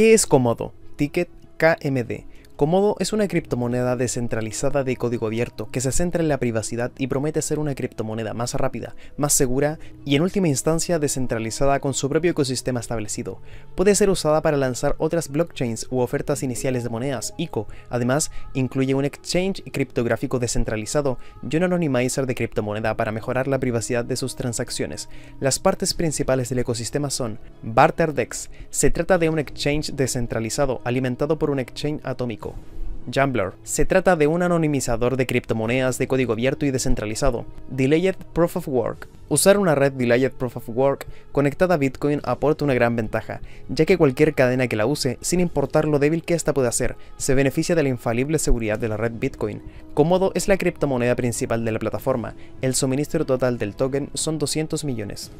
¿Qué es Komodo? Ticket KMD. Komodo es una criptomoneda descentralizada de código abierto que se centra en la privacidad y promete ser una criptomoneda más rápida, más segura y en última instancia descentralizada con su propio ecosistema establecido. Puede ser usada para lanzar otras blockchains u ofertas iniciales de monedas, ICO. Además, incluye un exchange criptográfico descentralizado y un anonymizer de criptomoneda para mejorar la privacidad de sus transacciones. Las partes principales del ecosistema son BarterDex. Se trata de un exchange descentralizado alimentado por un exchange atómico. Jumblr. Se trata de un anonimizador de criptomonedas de código abierto y descentralizado. Delayed Proof of Work. Usar una red Delayed Proof of Work conectada a Bitcoin aporta una gran ventaja, ya que cualquier cadena que la use, sin importar lo débil que ésta pueda ser, se beneficia de la infalible seguridad de la red Bitcoin. Komodo es la criptomoneda principal de la plataforma. El suministro total del token son 200 millones.